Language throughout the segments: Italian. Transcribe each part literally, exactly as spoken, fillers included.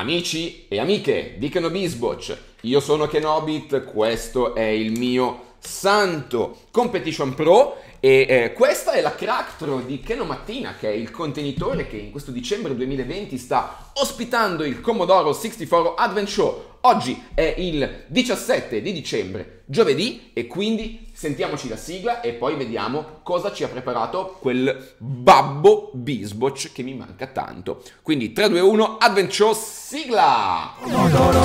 Amici e amiche di Kenobisboch, io sono Kenobit, questo è il mio santo Competition Pro e eh, questa è la Cractro di Kenomattina, che è il contenitore che in questo dicembre duemilaventi sta ospitando il Commodore sessantaquattro Advent Show. Oggi è il diciassette di dicembre, giovedì, e quindi sentiamoci la sigla e poi vediamo cosa ci ha preparato quel Babbo Bisboch che mi manca tanto. Quindi tre, due, uno, Advent Show, sigla! Commodore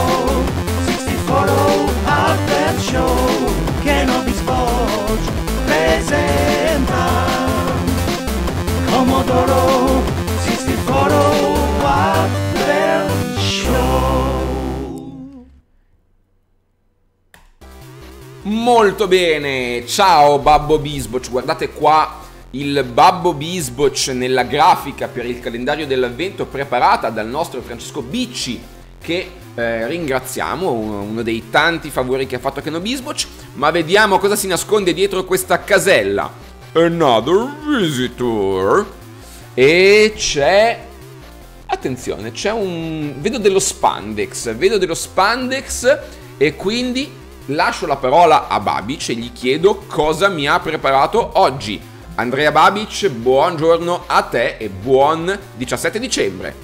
sessantaquattro Advent Show, Kenobisboch presenta Commodore sessantaquattro Advent Show. Molto bene, ciao Babbo Bisboch, guardate qua il Babbo Bisboch nella grafica per il calendario dell'avvento preparata dal nostro Francesco Bici, che eh, ringraziamo, uno dei tanti favori che ha fatto a Kenobisboch. Ma vediamo cosa si nasconde dietro questa casella. Another visitor. E c'è... attenzione, c'è un... vedo dello spandex, vedo dello spandex e quindi... lascio la parola a Babic e gli chiedo cosa mi ha preparato oggi. Andrea Babic, buongiorno a te e buon diciassette dicembre.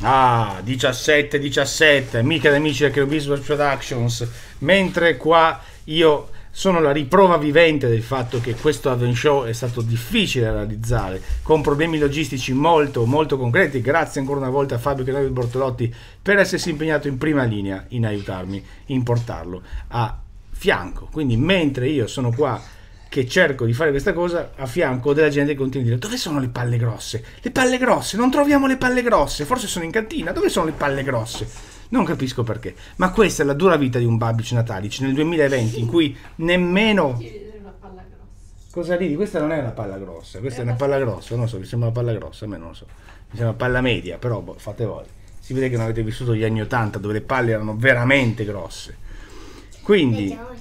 Ah, diciassette diciassette, mica amici del Kenobisboch Productions. Mentre qua io sono la riprova vivente del fatto che questo Advent Show è stato difficile da realizzare, con problemi logistici molto molto concreti. Grazie ancora una volta a Fabio Canave Bortolotti per essersi impegnato in prima linea in aiutarmi, in portarlo a fianco. Quindi mentre io sono qua che cerco di fare questa cosa, a fianco della gente che continua a dire: dove sono le palle grosse? Le palle grosse, non troviamo le palle grosse, forse sono in cantina, dove sono le palle grosse? Non capisco perché, ma questa è la dura vita di un Babic Natalic nel duemilaventi, in cui nemmeno... una palla grossa. Cosa ridi? Questa non è una palla grossa, questa è, è una palla grossa, non so, mi sembra una palla grossa, a me non lo so, mi sembra una palla media, però boh, fate voi. Si vede che non avete vissuto gli anni ottanta, dove le palle erano veramente grosse. Quindi... non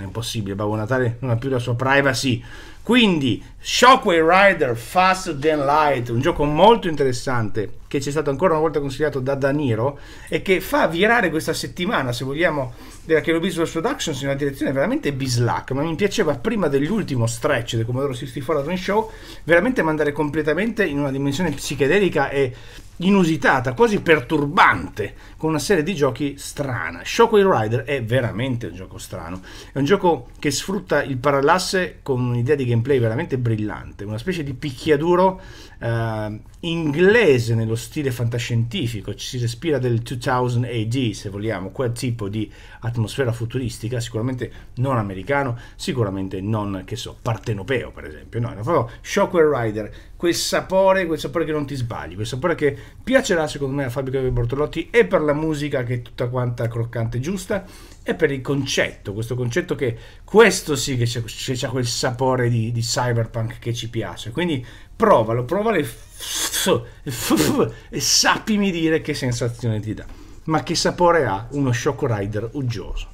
è impossibile, Babbo Natale non ha più la sua privacy. Quindi Shockway Rider Faster Than Light, un gioco molto interessante che ci è stato ancora una volta consigliato da Danilo e che fa virare questa settimana, se vogliamo, della Kenobisboch Productions in una direzione veramente bislacca. Ma mi piaceva, prima dell'ultimo stretch del Commodore sessantaquattro Advent Show, veramente mandare completamente in una dimensione psichedelica e inusitata, quasi perturbante, con una serie di giochi strana. Shockway Rider è veramente un gioco strano, è un gioco che sfrutta il parallasse con un'idea di gameplay veramente brillante, una specie di picchiaduro eh, inglese nello stile fantascientifico. Ci si respira del duemila A D, se vogliamo, quel tipo di atmosfera futuristica, sicuramente non americano, sicuramente non, che so, partenopeo per esempio, no, è proprio Shockway Rider, quel sapore, quel sapore che non ti sbagli, quel sapore che piacerà secondo me a Fabio Canave Bortolotti, e per la musica che è tutta quanta croccante e giusta, e per il concetto, questo concetto che, questo sì che c'ha quel sapore di, di cyberpunk che ci piace. Quindi provalo, provalo e, e sappimi dire che sensazione ti dà, ma che sapore ha uno Shockway Rider uggioso.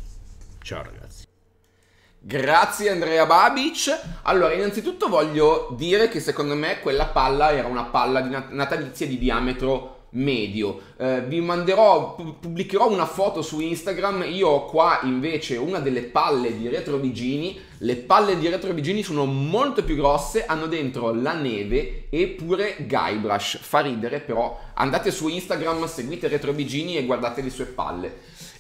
Ciao ragazzi. Grazie Andrea Babic. Allora, innanzitutto voglio dire che secondo me quella palla era una palla di nat natalizia di diametro medio. Eh, vi manderò, pubblicherò una foto su Instagram. Io ho qua invece una delle palle di Retrovigini. Le palle di Retrovigini sono molto più grosse, hanno dentro la neve e pure Guybrush. Fa ridere, però andate su Instagram, seguite Retrovigini e guardate le sue palle.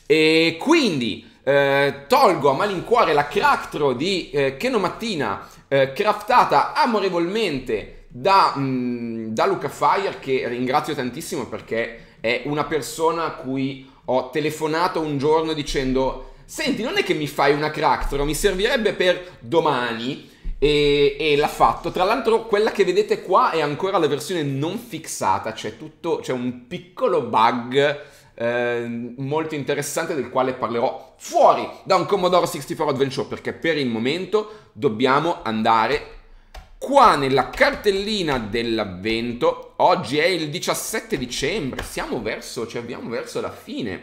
E quindi... Eh, tolgo a malincuore la Cractro di eh, Kenomattina, eh, craftata amorevolmente da, mh, da Luca Fire, che ringrazio tantissimo perché è una persona a cui ho telefonato un giorno dicendo: senti, non è che mi fai una Cractro, mi servirebbe per domani, e, e l'ha fatto. Tra l'altro quella che vedete qua è ancora la versione non fixata, c'è tutto, c'è un piccolo bug Eh, molto interessante del quale parlerò fuori da un Commodore sessantaquattro Advent Show, perché per il momento dobbiamo andare qua nella cartellina dell'avvento. Oggi è il diciassette dicembre, siamo verso, ci avviamo verso la fine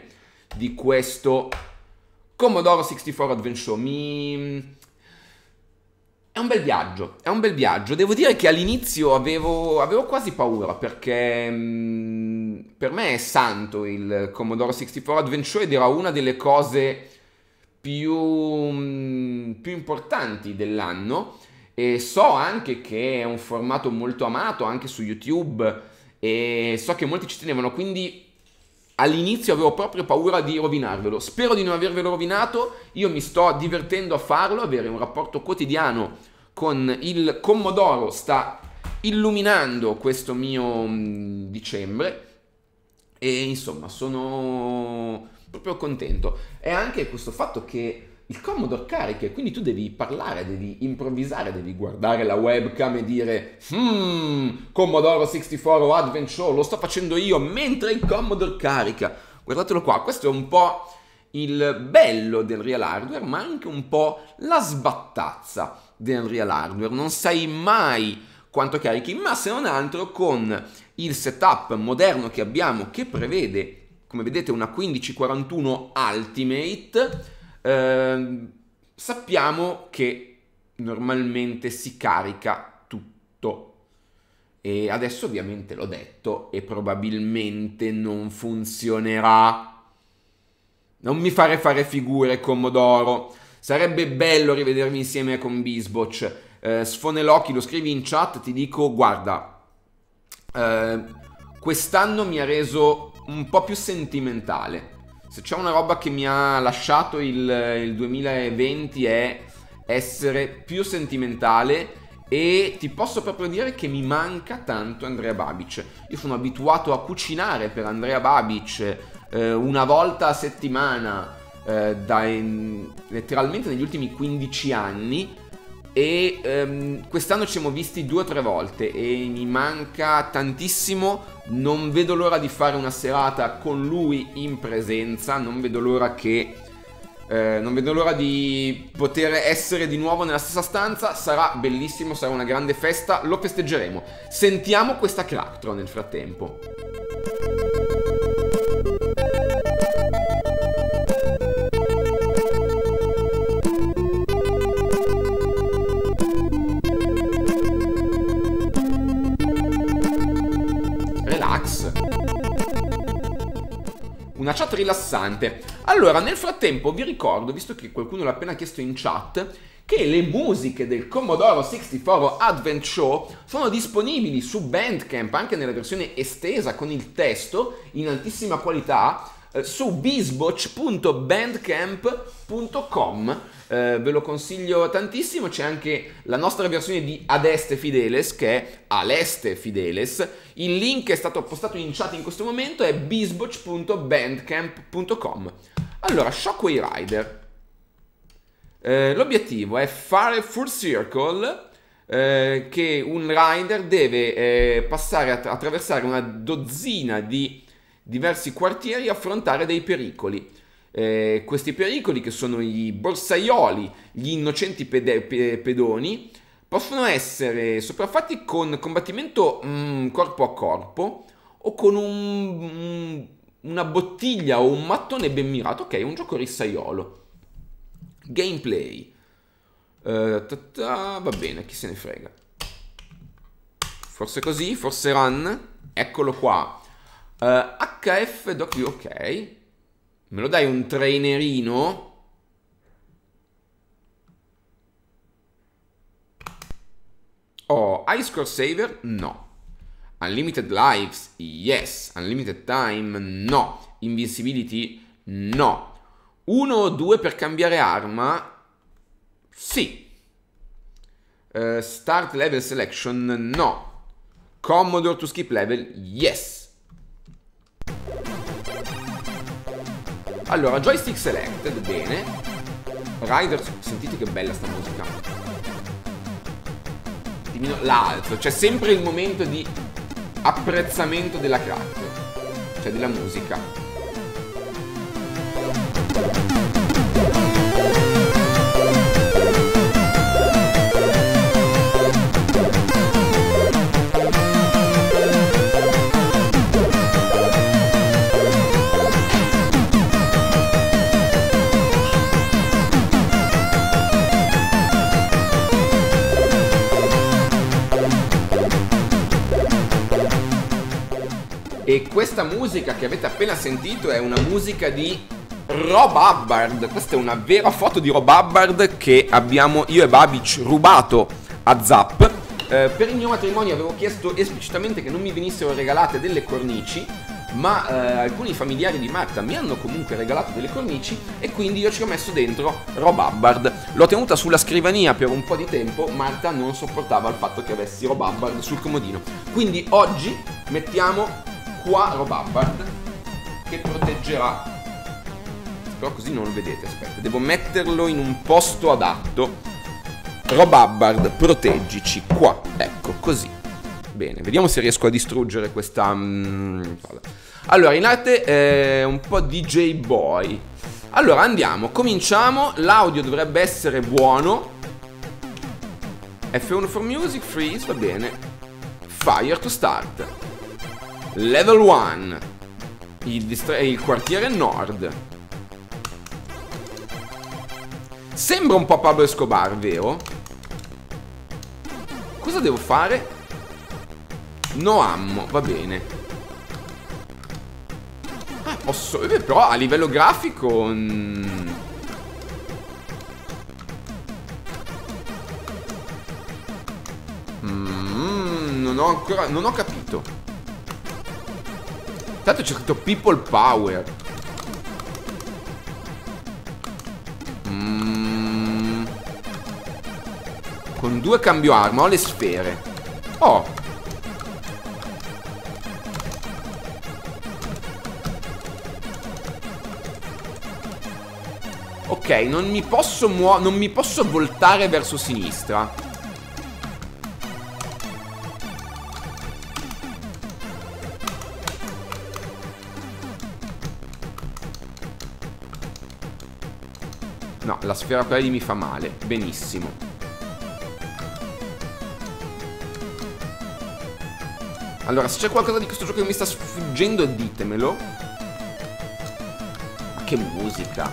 di questo Commodore sessantaquattro Advent Show. Mi... È un bel viaggio, è un bel viaggio. Devo dire che all'inizio avevo, avevo quasi paura, perché mh, per me è santo il Commodore sessantaquattro Adventure ed era una delle cose più, mh, più importanti dell'anno, e so anche che è un formato molto amato anche su YouTube e so che molti ci tenevano, quindi all'inizio avevo proprio paura di rovinarvelo. Spero di non avervelo rovinato, io mi sto divertendo a farlo, avere un rapporto quotidiano con il Commodore sta illuminando questo mio dicembre e insomma sono proprio contento. È anche questo fatto che il Commodore carica, quindi tu devi parlare, devi improvvisare, devi guardare la webcam e dire hmm, Commodore sessantaquattro Adventure, lo sto facendo io mentre il Commodore carica. Guardatelo qua, questo è un po' il bello del real hardware, ma anche un po' la sbattazza del real hardware. Non sai mai quanto carichi, ma se non altro con il setup moderno che abbiamo, che prevede, come vedete, una quindici quarantuno Ultimate, Uh, sappiamo che normalmente si carica tutto, e adesso ovviamente l'ho detto e probabilmente non funzionerà. Non mi fare fare figure, Commodoro. Sarebbe bello rivedermi insieme con Bisboch. uh, Sfonelocchi, lo scrivi in chat, ti dico guarda, uh, quest'anno mi ha reso un po' più sentimentale. Se c'è una roba che mi ha lasciato il, il duemilaventi è essere più sentimentale, e ti posso proprio dire che mi manca tanto Andrea Babic. Io sono abituato a cucinare per Andrea Babic eh, una volta a settimana eh, da, in, letteralmente negli ultimi quindici anni, e ehm, quest'anno ci siamo visti due o tre volte e mi manca tantissimo. Non vedo l'ora di fare una serata con lui in presenza, non vedo l'ora che eh, non vedo l'ora di poter essere di nuovo nella stessa stanza. Sarà bellissimo, sarà una grande festa, lo festeggeremo. Sentiamo questa Cractro nel frattempo. Una chat rilassante. Allora, nel frattempo vi ricordo, visto che qualcuno l'ha appena chiesto in chat, che le musiche del Commodore sessantaquattro Advent Show sono disponibili su Bandcamp, anche nella versione estesa con il testo in altissima qualità, eh, su bisboch punto bandcamp punto com. Eh, ve lo consiglio tantissimo. C'è anche la nostra versione di Adeste Fideles, che è Aleste Fideles. Il link è stato postato in chat in questo momento, è bisboch punto bandcamp punto com. Allora, Shockway Rider. Eh, l'obiettivo è fare full circle, eh, che un rider deve eh, passare, att- attraversare una dozzina di diversi quartieri e affrontare dei pericoli. Eh, questi pericoli, che sono i borsaioli, gli innocenti pede- pe- pedoni, possono essere sopraffatti con combattimento mm, corpo a corpo o con un, mm, una bottiglia o un mattone ben mirato. Ok, è un gioco rissaiolo. Gameplay. Uh, ta ta, va bene, chi se ne frega. Forse così, forse run. Eccolo qua. Uh, acca effe doc, ok. Me lo dai un trainerino? Oh, high score saver? No. Unlimited lives? Yes. Unlimited time? No. Invincibility? No. Uno o due per cambiare arma? Sì. Uh, start level selection? No. Commodore to skip level? Yes. Allora, joystick selected, bene. Rider, sentite che bella sta musica. L'altro, c'è sempre il momento di apprezzamento della Cractro, cioè della musica. E questa musica che avete appena sentito è una musica di Rob Hubbard. Questa è una vera foto di Rob Hubbard che abbiamo io e Babic rubato a Zap. eh, Per il mio matrimonio avevo chiesto esplicitamente che non mi venissero regalate delle cornici, ma eh, alcuni familiari di Marta mi hanno comunque regalato delle cornici e quindi io ci ho messo dentro Rob Hubbard. L'ho tenuta sulla scrivania per un po' di tempo, Marta non sopportava il fatto che avessi Rob Hubbard sul comodino. Quindi oggi mettiamo qua Rob Hubbard che proteggerà. Però così non lo vedete, aspetta, devo metterlo in un posto adatto. Rob Hubbard, proteggici, qua, ecco, così. Bene, vediamo se riesco a distruggere questa... Allora, in arte eh, un po' D J Boy. Allora, andiamo, cominciamo, l'audio dovrebbe essere buono. F uno for music, freeze, va bene. Fire to start. Level uno. Il, il quartiere nord. Sembra un po' Pablo Escobar, vero? Cosa devo fare? No ammo, va bene. Ah, posso... Eh, però a livello grafico... Mm... Mm, non ho ancora... Non ho capito. Tanto c'è scritto People Power. Con due cambio arma, ho le sfere. Oh! Ok, non mi posso muovere, non mi posso voltare verso sinistra. No, la sfera quella lì mi fa male. Benissimo. Allora, se c'è qualcosa di questo gioco che mi sta sfuggendo, ditemelo. Ma che musica.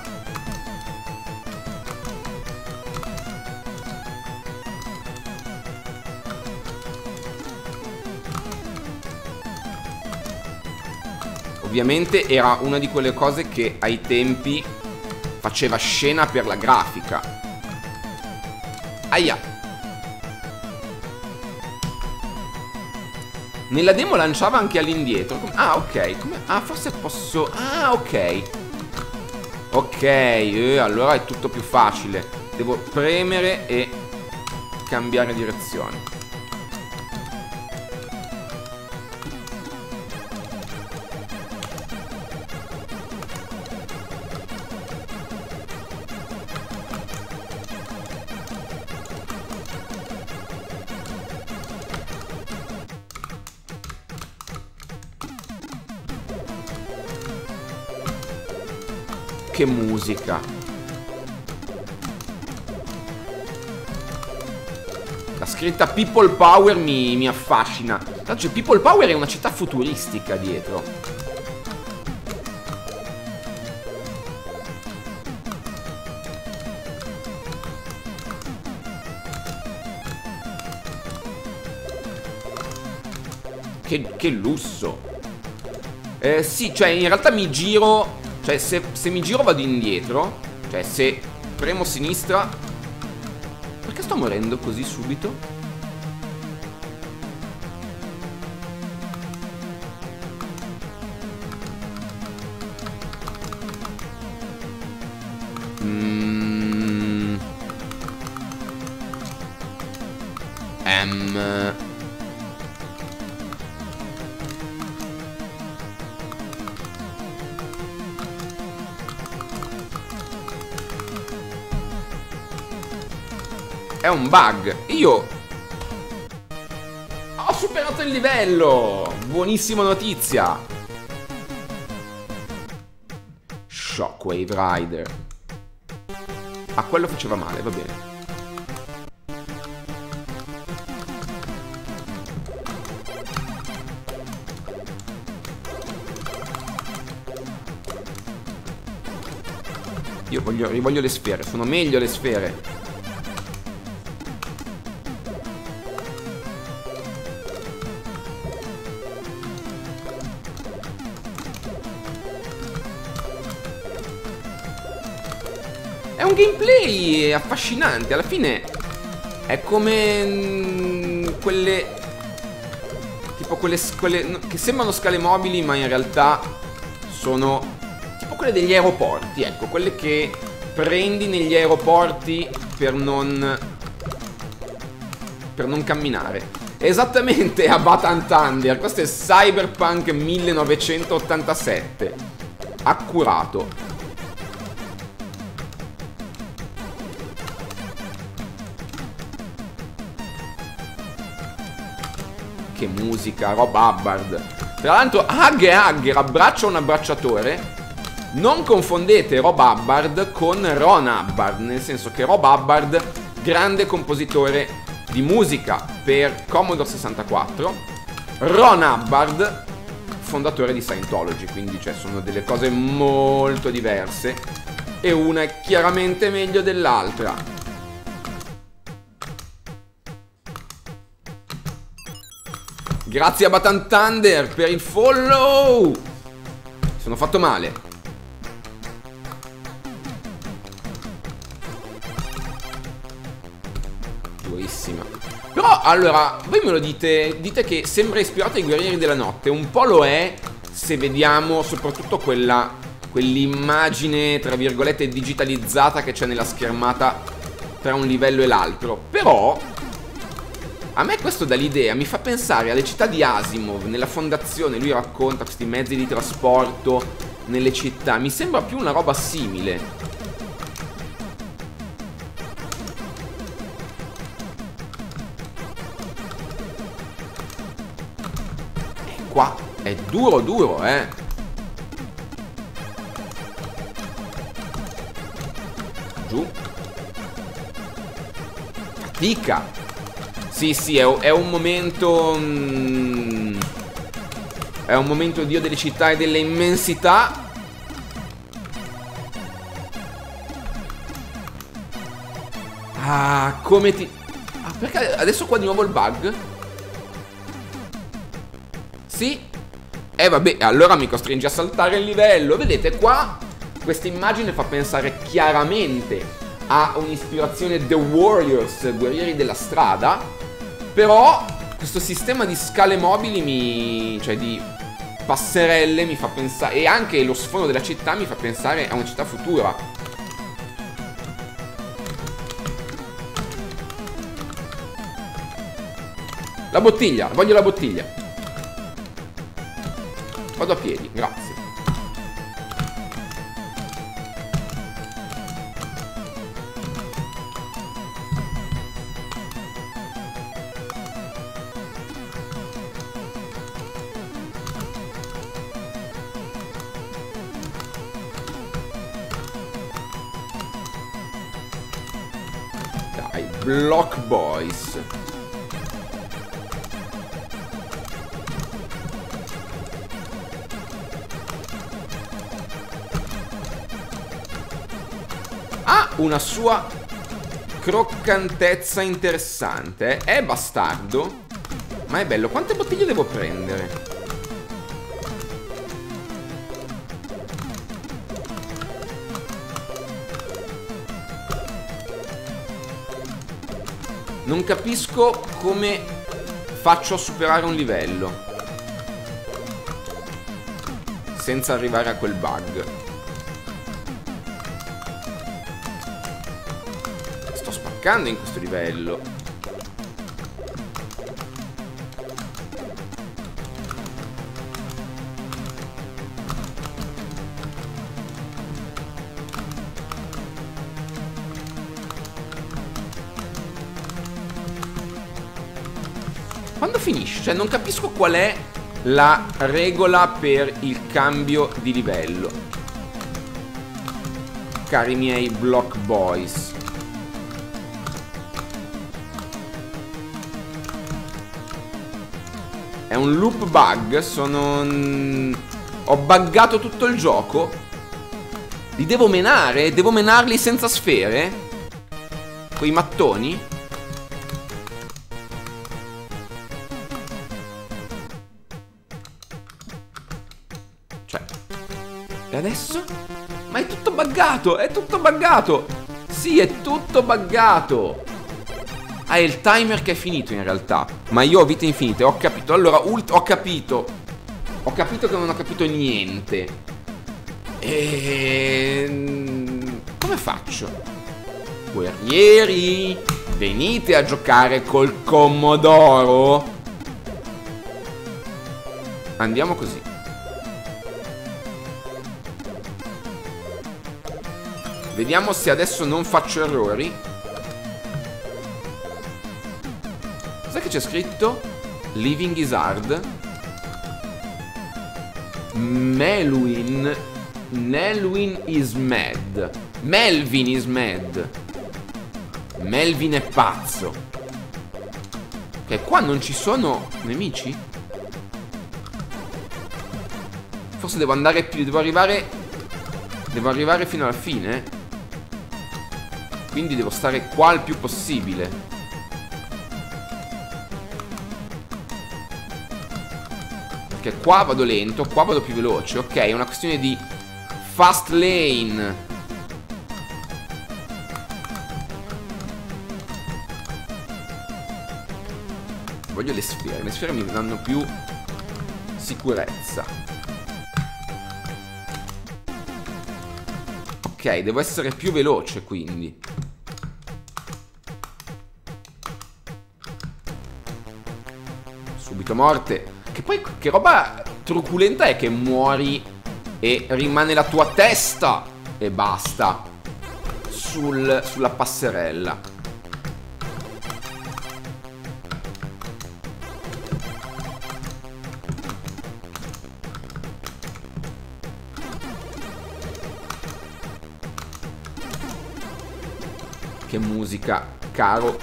Ovviamente era una di quelle cose che ai tempi faceva scena per la grafica. Aia. Nella demo lanciava anche all'indietro. Ah, ok. Come... Ah, forse posso... Ah, ok. Ok, eh, allora è tutto più facile. Devo premere e cambiare direzione. Che musica. La scritta People Power mi, mi affascina. Tanto c'è People Power è una città futuristica dietro. Che, che lusso. Eh, sì, cioè in realtà mi giro... Cioè se, se mi giro vado indietro. Cioè se premo sinistra. Perché sto morendo così subito? Mm. M. È un bug. Io ho superato il livello. Buonissima notizia. Shockway Rider. Ah, quello faceva male, va bene. Io voglio, io voglio le sfere. Sono meglio le sfere. È un gameplay affascinante. Alla fine è come mh, quelle tipo quelle, quelle che sembrano scale mobili, ma in realtà sono tipo quelle degli aeroporti, ecco, quelle che prendi negli aeroporti per non per non camminare. Esattamente a BATAM THUNDER. Questo è Cyberpunk millenovecentottantasette. Accurato. Che musica, Rob Hubbard. Tra l'altro, Hug e Hugger, abbraccio un abbracciatore. Non confondete Rob Hubbard con Ron Hubbard, nel senso che Rob Hubbard, grande compositore di musica per Commodore sessantaquattro, Ron Hubbard, fondatore di Scientology, quindi cioè sono delle cose molto diverse e una è chiaramente meglio dell'altra. Grazie a BATAM THUNDER per il follow. Sono fatto male. Però allora, voi me lo dite, dite che sembra ispirato ai Guerrieri della Notte. Un po' lo è, se vediamo soprattutto quella quell'immagine tra virgolette digitalizzata che c'è nella schermata tra un livello e l'altro. Però a me questo dà l'idea, mi fa pensare alle città di Asimov. Nella Fondazione lui racconta questi mezzi di trasporto nelle città. Mi sembra più una roba simile. Qua è duro duro, eh. Giù. Fatica. Sì, sì, è, è un momento mm, è un momento dio delle città e delle immensità. Ah, come ti... Ah, perché adesso qua di nuovo il bug? Sì. E eh, vabbè, allora mi costringe a saltare il livello. Vedete qua, questa immagine fa pensare chiaramente a un'ispirazione The Warriors, Guerrieri della Strada. Però questo sistema di scale mobili, mi... cioè di passerelle, mi fa pensare... E anche lo sfondo della città mi fa pensare a una città futura. La bottiglia, voglio la bottiglia. Vado a piedi, grazie. Dai, Block Boys. Una sua croccantezza interessante. È bastardo, ma è bello. Quante bottiglie devo prendere? Non capisco come faccio a superare un livello senza arrivare a quel bug. In questo livello quando finisce? Cioè non capisco qual è la regola per il cambio di livello. Cari miei Block Boys, è un loop bug, sono... ho buggato tutto il gioco. Li devo menare? Devo menarli senza sfere? Coi mattoni? Cioè... E adesso? Ma è tutto buggato, è tutto buggato! Sì, è tutto buggato. Ah, è il timer che è finito in realtà. Ma io ho vite infinite, ho capito. Allora, ult ho capito. Ho capito che non ho capito niente. Ehm... Come faccio? Guerrieri, venite a giocare col Commodoro. Andiamo così. Vediamo se adesso non faccio errori. Cos'è che c'è scritto? Living is hard. Melvin. Melvin is mad. Melvin is mad. Melvin è pazzo. Ok, qua non ci sono nemici? Forse devo andare più... Devo arrivare... Devo arrivare fino alla fine. Quindi devo stare qua il più possibile. Perché qua vado lento, qua vado più veloce. Ok, è una questione di fast lane. Voglio le sfere, le sfere mi danno più sicurezza. Ok, devo essere più veloce quindi. Subito morte. Che poi che roba truculenta è che muori e rimane la tua testa e basta sul, sulla passerella. Che musica, caro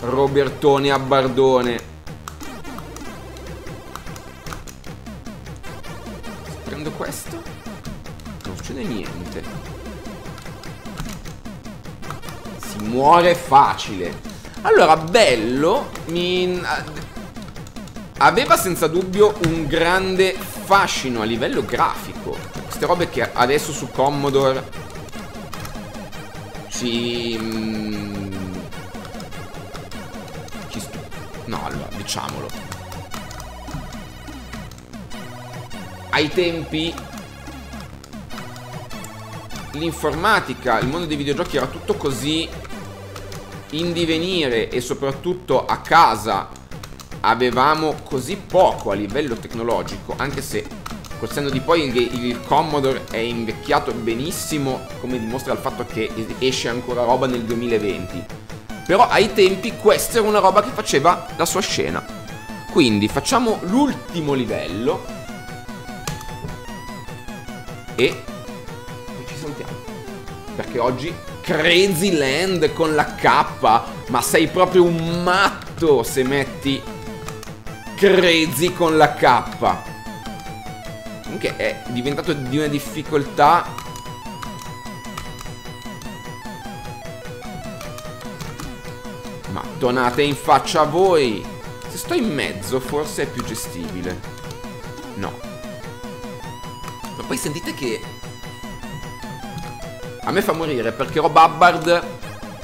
Robertone Abbardone. Se prendo questo non succede niente. Si muore facile. Allora, bello. Mi... Aveva senza dubbio un grande fascino a livello grafico. Queste robe che adesso su Commodore Ci... Ci stu... No, allora, diciamolo. Ai tempi l'informatica, il mondo dei videogiochi era tutto così in divenire e soprattutto a casa avevamo così poco a livello tecnologico, anche se col senno di poi il Commodore è invecchiato benissimo, come dimostra il fatto che esce ancora roba nel duemilaventi. Però ai tempi questa era una roba che faceva la sua scena. Quindi facciamo l'ultimo livello e ci salutiamo, perché oggi Crazy Land con la K. Ma sei proprio un matto se metti Crazy con la K, che è diventato di una difficoltà. Ma donate in faccia a voi. Se sto in mezzo forse è più gestibile. No. Ma poi sentite che a me fa morire perché Rob Hubbard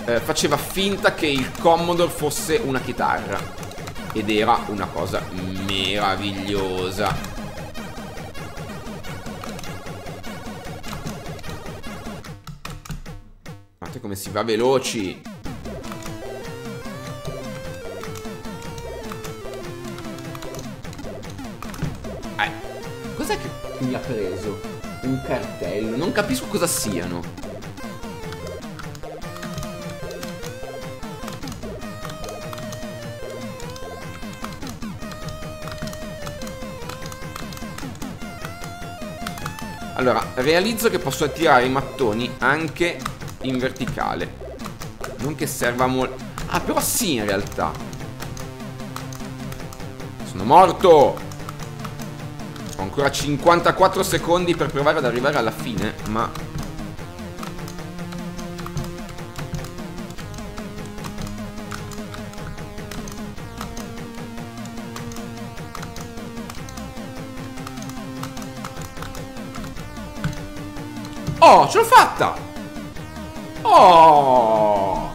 eh, faceva finta che il Commodore fosse una chitarra ed era una cosa meravigliosa. Come si va veloci. Eh, cos'è che mi ha preso? Un cartello. Non capisco cosa siano. Allora, realizzo che posso attirare i mattoni anche in verticale. Non che serva molto. Ah, però sì, in realtà. Sono morto. Ho ancora cinquantaquattro secondi per provare ad arrivare alla fine. Ma oh, ce l'ho fatta. Oh,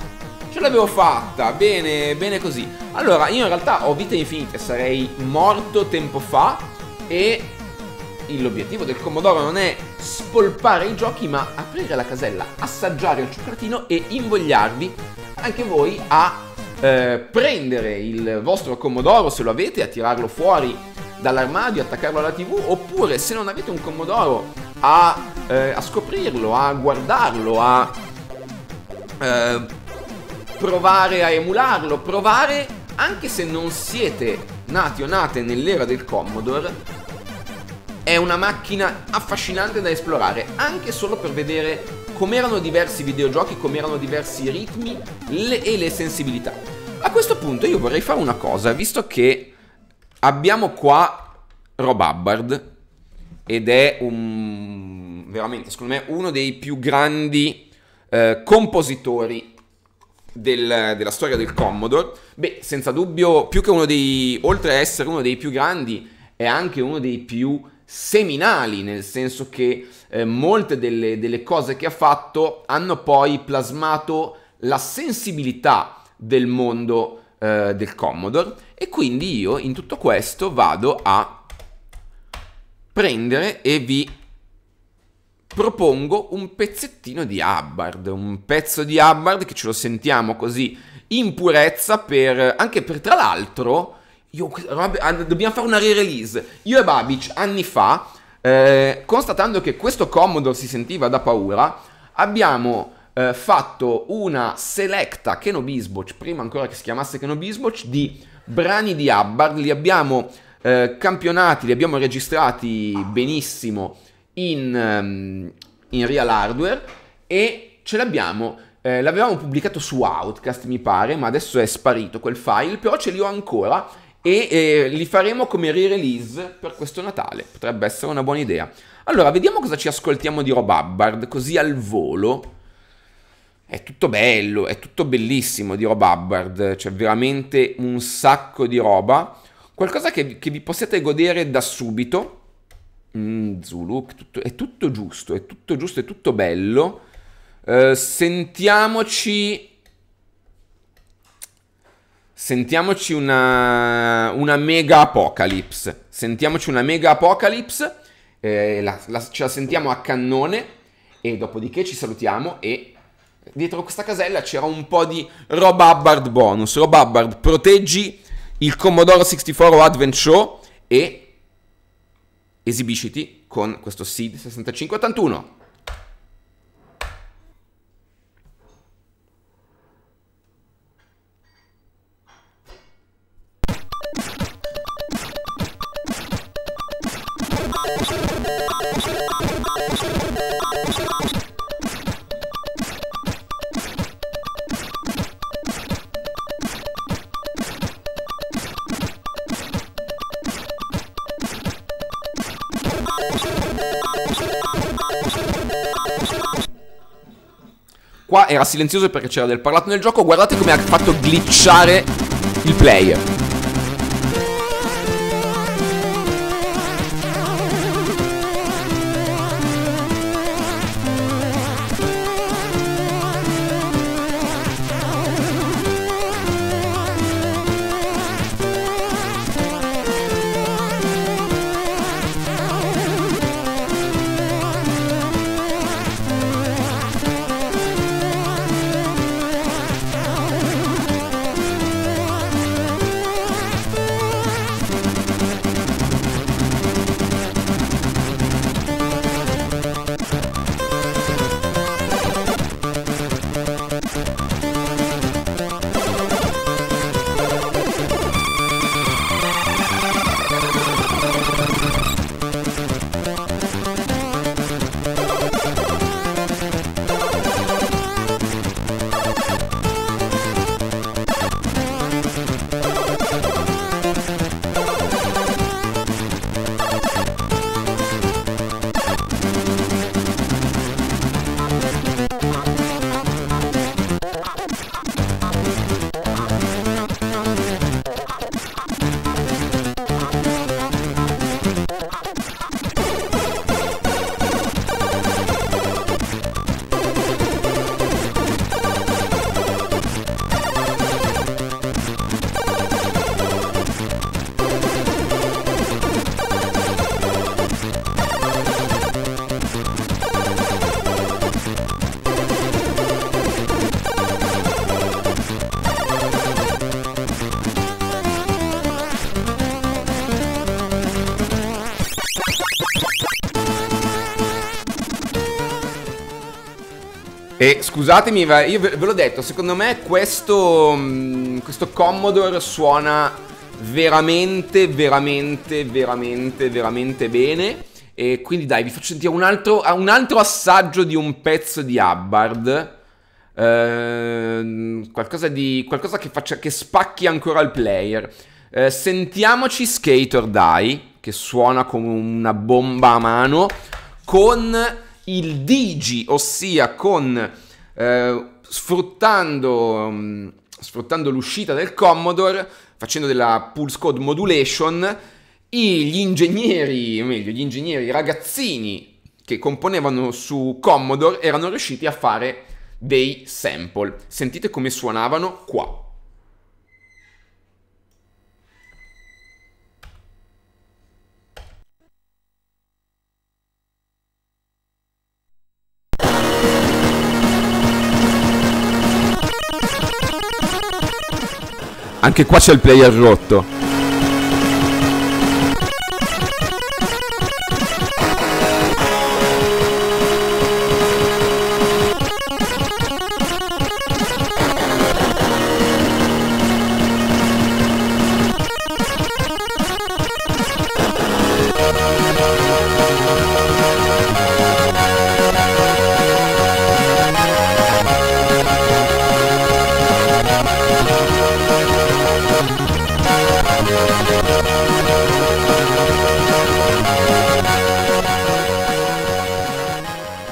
ce l'avevo fatta, bene, bene così. Allora, io in realtà ho vite infinite, sarei morto tempo fa e l'obiettivo del Commodore non è spolpare i giochi, ma aprire la casella, assaggiare un cioccolatino e invogliarvi anche voi a eh, prendere il vostro Commodore se lo avete, a tirarlo fuori dall'armadio, attaccarlo alla TV, oppure se non avete un Commodore a, eh, a scoprirlo, a guardarlo, a eh, provare a emularlo, provare anche se non siete nati o nate nell'era del Commodore. È una macchina affascinante da esplorare, anche solo per vedere com'erano diversi i videogiochi, com'erano diversi i ritmi le, e le sensibilità. A questo punto io vorrei fare una cosa, visto che abbiamo qua Rob Hubbard, ed è un, veramente, secondo me, uno dei più grandi eh, compositori del, della storia del Commodore. Beh, senza dubbio, più che uno dei, oltre a essere uno dei più grandi, è anche uno dei più seminali, nel senso che eh, molte delle, delle cose che ha fatto hanno poi plasmato la sensibilità del mondo del Commodore. E quindi io in tutto questo vado a prendere e vi propongo un pezzettino di Hubbard, un pezzo di Hubbard che ce lo sentiamo così in purezza, per, anche per, tra l'altro, dobbiamo fare una re-release, io e Babic anni fa, eh, constatando che questo Commodore si sentiva da paura, abbiamo Eh, fatto una selecta Kenobisboch, prima ancora che si chiamasse Kenobisboch, di brani di Hubbard. Li abbiamo eh, campionati, li abbiamo registrati benissimo in, in real hardware e ce l'abbiamo, eh, l'avevamo pubblicato su Outcast mi pare, ma adesso è sparito quel file, però ce li ho ancora e eh, li faremo come re-release per questo Natale, potrebbe essere una buona idea. Allora, vediamo cosa ci ascoltiamo di Rob Hubbard, così al volo. È tutto bello, è tutto bellissimo di Rob Hubbard, c'è veramente un sacco di roba, qualcosa che, che vi possiate godere da subito. Mm, Zulu, tutto, è tutto giusto, è tutto giusto, è tutto bello. Eh, sentiamoci sentiamoci una, una mega apocalypse, sentiamoci una mega apocalypse, eh, la, la, ce la sentiamo a cannone e dopodiché ci salutiamo. E dietro questa casella c'era un po' di Rob Hubbard bonus. Rob Hubbard, proteggi il Commodore sessantaquattro Advent Show e esibisciti con questo S I D sessantacinque ottantuno. Qua era silenzioso perché c'era del parlato nel gioco. Guardate come ha fatto glitchare il player. E scusatemi, io ve l'ho detto, secondo me questo, questo Commodore suona veramente, veramente, veramente, veramente bene. E quindi dai, vi faccio sentire un altro, un altro assaggio di un pezzo di Hubbard. Eh, qualcosa di, qualcosa che, faccia, che spacchi ancora il player. Eh, sentiamoci Skate or Die, che suona come una bomba a mano, con il digi, ossia con eh, sfruttando, mh, sfruttando l'uscita del Commodore, facendo della pulse code modulation, i, gli ingegneri, o meglio, gli ingegneri ragazzini che componevano su Commodore erano riusciti a fare dei sample. Sentite come suonavano qua. Anche qua c'è il player rotto.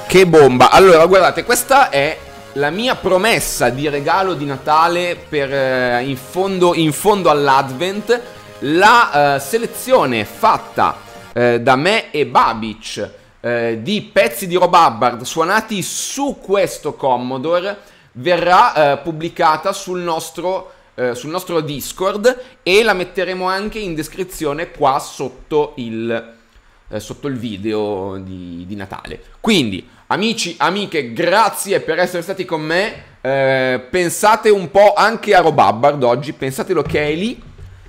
Che bomba! Allora, guardate, questa è la mia promessa di regalo di Natale per, eh, in fondo, in fondo all'Advent, la eh, selezione fatta eh, da me e Babic eh, di pezzi di Rob Hubbard suonati su questo Commodore verrà eh, pubblicata sul nostro, eh, sul nostro Discord, e la metteremo anche in descrizione qua sotto il, eh, sotto il video di, di Natale. Quindi, amici, amiche, grazie per essere stati con me. Eh, pensate un po' anche a Rob Hubbard oggi, pensatelo che è lì,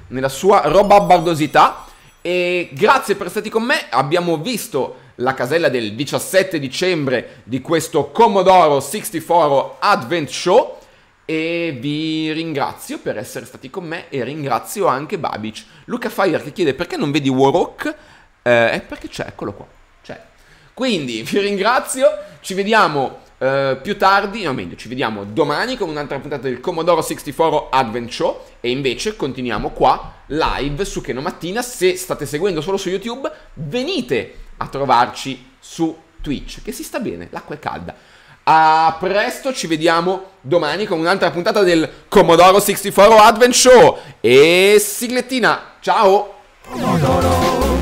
nella sua Rob Hubbardosità. E grazie per essere stati con me. Abbiamo visto la casella del diciassette dicembre di questo Commodore sessantaquattro Advent Show. E vi ringrazio per essere stati con me, e ringrazio anche Babic. Luca Fire che chiede perché non vedi Warhawk, eh, è perché c'è, eccolo qua. Quindi vi ringrazio, ci vediamo eh, più tardi, o meglio, ci vediamo domani con un'altra puntata del Commodore sessantaquattro Advent Show, e invece continuiamo qua live su Kenomattina. Se state seguendo solo su YouTube, venite a trovarci su Twitch, che si sta bene, l'acqua è calda. A presto, ci vediamo domani con un'altra puntata del Commodore sessantaquattro Advent Show, e siglettina, ciao! Commodore.